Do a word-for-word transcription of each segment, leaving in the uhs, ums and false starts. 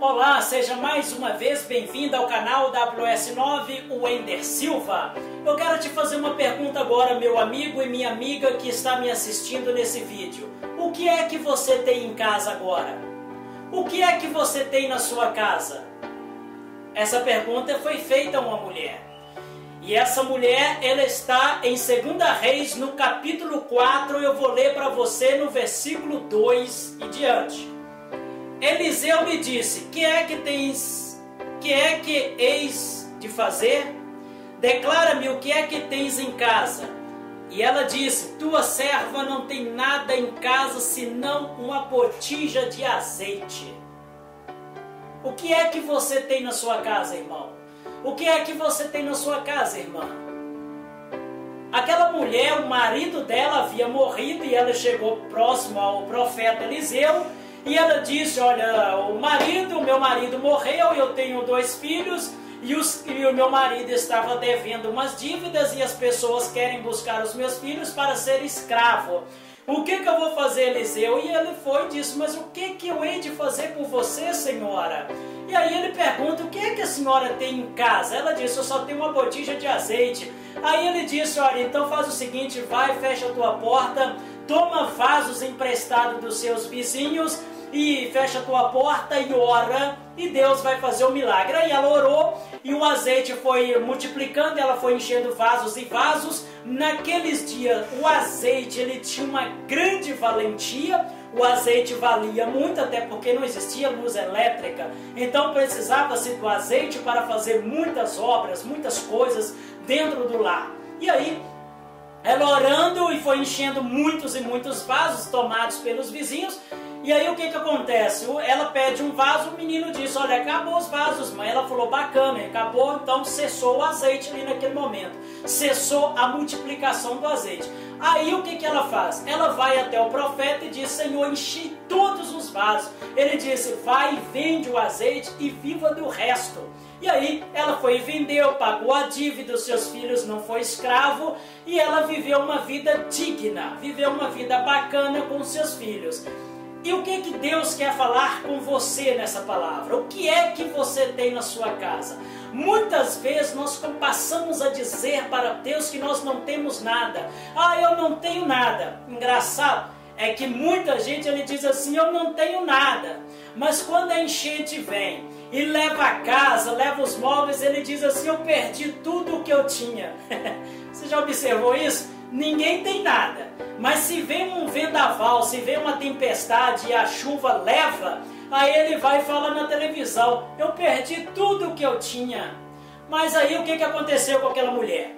Olá, seja mais uma vez bem-vindo ao canal W S nove Wender Silva. Eu quero te fazer uma pergunta agora, meu amigo e minha amiga que está me assistindo nesse vídeo. O que é que você tem em casa agora? O que é que você tem na sua casa? Essa pergunta foi feita a uma mulher. E essa mulher, ela está em Segunda Reis, no capítulo quatro, eu vou ler para você no versículo dois e diante. Eliseu me disse, que é que tens, que é que eis de fazer? Declara-me o que é que tens em casa. E ela disse, tua serva não tem nada em casa, senão uma botija de azeite. O que é que você tem na sua casa, irmão? O que é que você tem na sua casa, irmã? Aquela mulher, o marido dela havia morrido e ela chegou próximo ao profeta Eliseu. E ela disse, olha, o marido, o meu marido morreu, eu tenho dois filhos e, os, e o meu marido estava devendo umas dívidas e as pessoas querem buscar os meus filhos para ser escravo. O que que eu vou fazer, Eliseu? E ele foi e disse, mas o que que eu hei de fazer por você, senhora? E aí ele pergunta, o que é que a senhora tem em casa? Ela disse, eu só tenho uma botija de azeite. Aí ele disse, olha, então faz o seguinte, vai, fecha a tua porta, toma vasos emprestados dos seus vizinhos e fecha a tua porta e ora, e Deus vai fazer um milagre. Aí ela orou, e o azeite foi multiplicando, ela foi enchendo vasos e vasos. Naqueles dias, o azeite, ele tinha uma grande valentia, o azeite valia muito, até porque não existia luz elétrica. Então precisava-se do azeite para fazer muitas obras, muitas coisas dentro do lar. E aí, ela orando e foi enchendo muitos e muitos vasos tomados pelos vizinhos. E aí o que que acontece? Ela pede um vaso, o menino diz, olha, acabou os vasos, mãe. Ela falou, bacana, acabou, então cessou o azeite ali naquele momento. Cessou a multiplicação do azeite. Aí o que que ela faz? Ela vai até o profeta e diz, Senhor, enchi todos os vasos. Ele disse, vai e vende o azeite e viva do resto. E aí ela foi e vendeu, pagou a dívida, os seus filhos não foi escravo e ela viveu uma vida digna, viveu uma vida bacana com os seus filhos. E o que que Deus quer falar com você nessa palavra? O que é que você tem na sua casa? Muitas vezes nós passamos a dizer para Deus que nós não temos nada. Ah, eu não tenho nada. Engraçado é que muita gente ele diz assim, eu não tenho nada. Mas quando a enchente vem e leva a casa, leva os móveis, ele diz assim, eu perdi tudo o que eu tinha. Você já observou isso? Ninguém tem nada, mas se vem um vendaval, se vem uma tempestade e a chuva leva, aí ele vai falar na televisão, eu perdi tudo o que eu tinha. Mas aí o que que aconteceu com aquela mulher?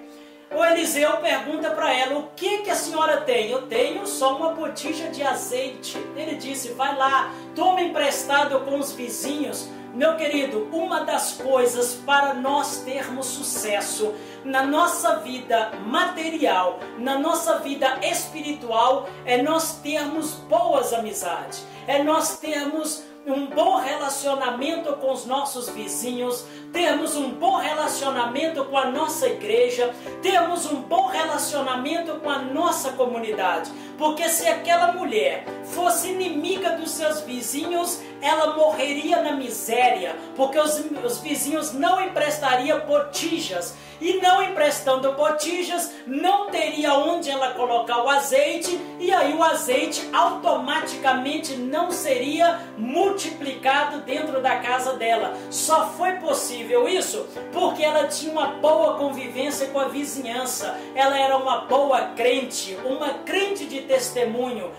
O Eliseu pergunta para ela, o que que a senhora tem? Eu tenho só uma botija de azeite. Ele disse, vai lá, toma emprestado com os vizinhos. Meu querido, uma das coisas para nós termos sucesso na nossa vida material, na nossa vida espiritual, é nós termos boas amizades, é nós termos um bom relacionamento com os nossos vizinhos, termos um bom relacionamento com a nossa igreja, termos um bom relacionamento com a nossa comunidade. Porque se aquela mulher fosse inimiga dos seus vizinhos, ela morreria na miséria, porque os, os vizinhos não emprestariam botijas. E não emprestando botijas, não teria onde ela colocar o azeite, e aí o azeite automaticamente não seria multiplicado dentro da casa dela. Só foi possível isso porque ela tinha uma boa convivência com a vizinhança, ela era uma boa crente, uma crente de testemunho.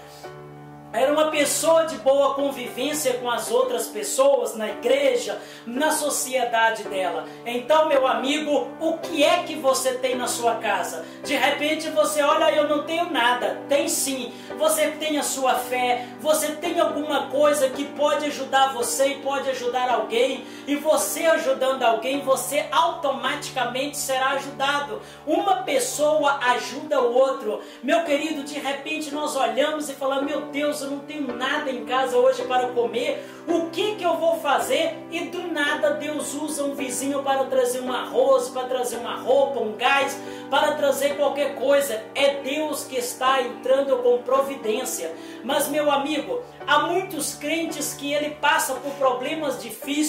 Era uma pessoa de boa convivência com as outras pessoas, na igreja, na sociedade dela. Então, meu amigo, o que é que você tem na sua casa? De repente você olha, eu não tenho nada. Tem sim. Você tem a sua fé, você tem alguma coisa que pode ajudar você e pode ajudar alguém. E você ajudando alguém, você automaticamente será ajudado. Uma pessoa ajuda o outro. Meu querido, de repente nós olhamos e falamos, meu Deus, eu não tenho nada em casa hoje para comer, o que que eu vou fazer? E do nada Deus usa um vizinho para trazer um arroz, para trazer uma roupa, um gás, para trazer qualquer coisa. É Deus que está entrando com providência. Mas, meu amigo, há muitos crentes que ele passa por problemas difíceis,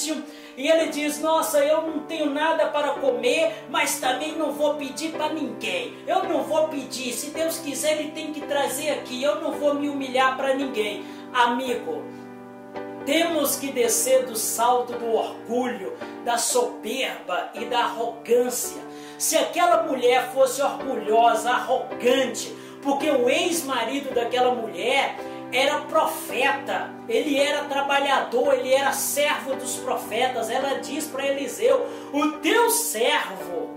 e ele diz: nossa, eu não tenho nada para comer, mas também não vou pedir para ninguém. Eu não vou pedir, se Deus quiser ele tem que trazer aqui, eu não vou me humilhar para ninguém. Amigo, temos que descer do salto do orgulho, da soberba e da arrogância. Se aquela mulher fosse orgulhosa, arrogante, porque o ex-marido daquela mulher era profeta, ele era trabalhador, ele era servo dos profetas. Ela diz para Eliseu: o teu servo,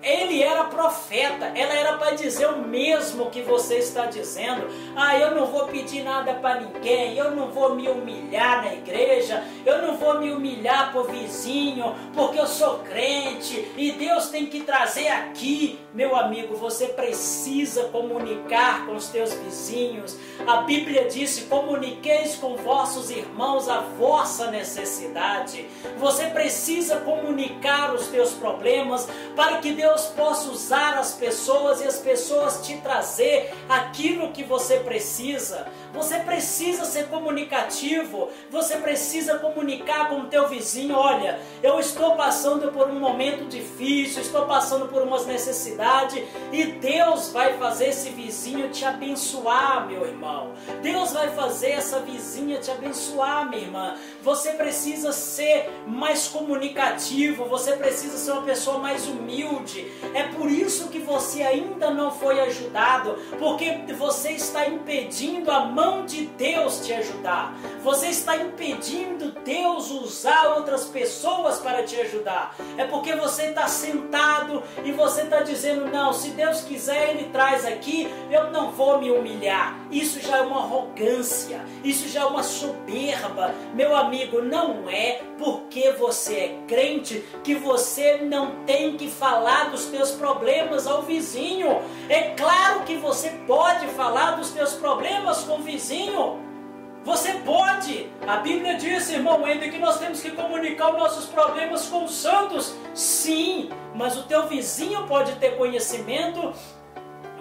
ele era profeta. Ela era para dizer o mesmo que você está dizendo: ah, eu não vou pedir nada para ninguém, eu não vou me humilhar na igreja, eu não vou me humilhar pro vizinho, porque eu sou crente e Deus tem que trazer aqui. Meu amigo, você precisa comunicar com os teus vizinhos. A Bíblia disse: comuniqueis com vossos irmãos a vossa necessidade. Você precisa comunicar os teus problemas para que Deus Deus possa usar as pessoas e as pessoas te trazer aquilo que você precisa. Você precisa ser comunicativo, você precisa comunicar com o teu vizinho: olha, eu estou passando por um momento difícil, estou passando por umas necessidades, e Deus vai fazer esse vizinho te abençoar, meu irmão. Deus vai fazer essa vizinha te abençoar, minha irmã. Você precisa ser mais comunicativo, você precisa ser uma pessoa mais humilde. É por isso que você ainda não foi ajudado, porque você está impedindo a mão de Deus te ajudar. Você está impedindo Deus usar outras pessoas para te ajudar. É porque você está sentado e você está dizendo: não, se Deus quiser ele traz aqui, eu não vou me humilhar. Isso já é uma arrogância, isso já é uma soberba. Meu amigo, não é porque você é crente que você não tem que falar dos teus problemas ao vizinho. É claro que você pode falar dos teus problemas com o vizinho. Você pode. A Bíblia diz, irmão Wender, que nós temos que comunicar os nossos problemas com os santos. Sim, mas o teu vizinho pode ter conhecimento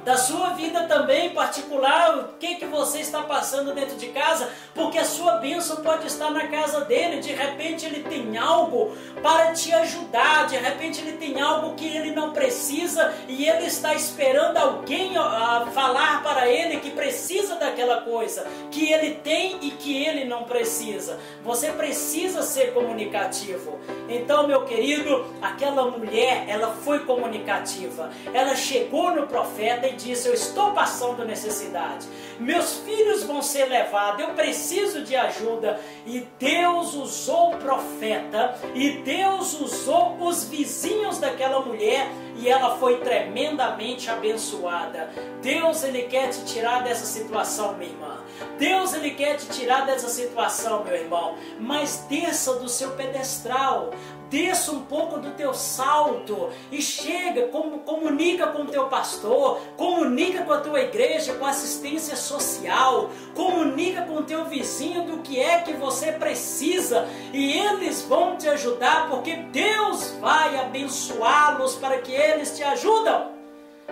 da sua vida também particular, o que que você está passando dentro de casa, porque a sua bênção pode estar na casa dele. De repente ele tem algo para te ajudar, de repente ele tem algo que ele não precisa e ele está esperando alguém a falar para ele que precisa daquela coisa que ele tem e que ele não precisa. Você precisa ser comunicativo. Então, meu querido, aquela mulher, ela foi comunicativa, ela chegou no profeta e disse: eu estou passando necessidade, meus filhos vão ser levados, eu preciso de ajuda. E Deus usou o profeta, e Deus usou os vizinhos daquela mulher, e ela foi tremendamente abençoada. Deus, ele quer te tirar dessa situação, minha irmã. Deus, ele quer te tirar dessa situação, meu irmão. Mas desça do seu pedestral, desça um pouco do teu salto e chega, com, comunica com o teu pastor, comunica com a tua igreja, com a assistência social, comunica com o teu vizinho do que é que você precisa, e eles vão te ajudar, porque Deus vai abençoá-los para que eles te ajudam.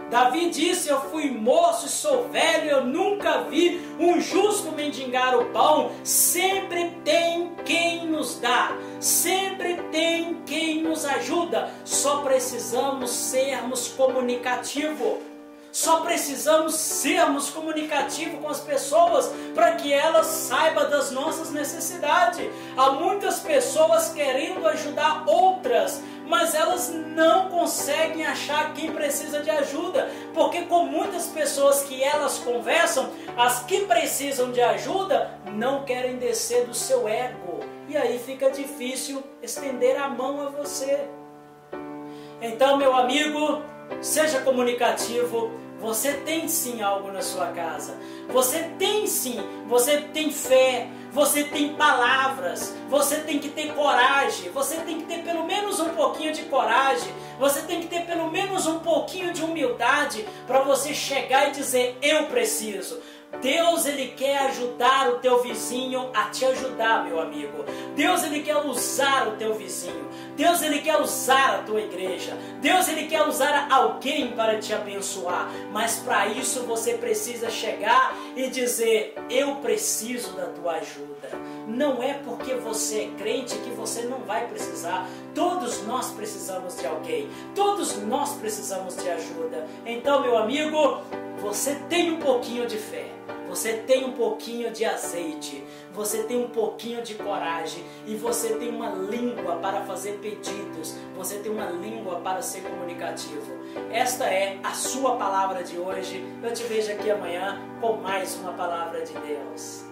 Davi disse: eu fui moço e sou velho, eu nunca vi um justo mendigar o pão. Sempre tem quem nos dá, sempre tem quem nos ajuda. Só precisamos sermos comunicativos. Só precisamos sermos comunicativos com as pessoas para que elas saibam das nossas necessidades. Há muitas pessoas querendo ajudar outras, mas elas não conseguem achar quem precisa de ajuda, porque com muitas pessoas que elas conversam, as que precisam de ajuda não querem descer do seu ego, e aí fica difícil estender a mão a você. Então, meu amigo, seja comunicativo. Você tem sim algo na sua casa, você tem sim, você tem fé, você tem palavras, você tem que ter coragem, você tem que ter pelo menos um pouquinho de coragem, você tem que ter pelo menos um pouquinho de humildade para você chegar e dizer: eu preciso. Deus, ele quer ajudar o teu vizinho a te ajudar, meu amigo. Deus, ele quer usar o teu vizinho. Deus, ele quer usar a tua igreja. Deus, ele quer usar alguém para te abençoar. Mas para isso você precisa chegar e dizer: eu preciso da tua ajuda. Não é porque você é crente que você não vai precisar. Todos nós precisamos de alguém. Todos nós precisamos de ajuda. Então, meu amigo, você tem um pouquinho de fé, você tem um pouquinho de azeite, você tem um pouquinho de coragem e você tem uma língua para fazer pedidos, você tem uma língua para ser comunicativo. Esta é a sua palavra de hoje. Eu te vejo aqui amanhã com mais uma palavra de Deus.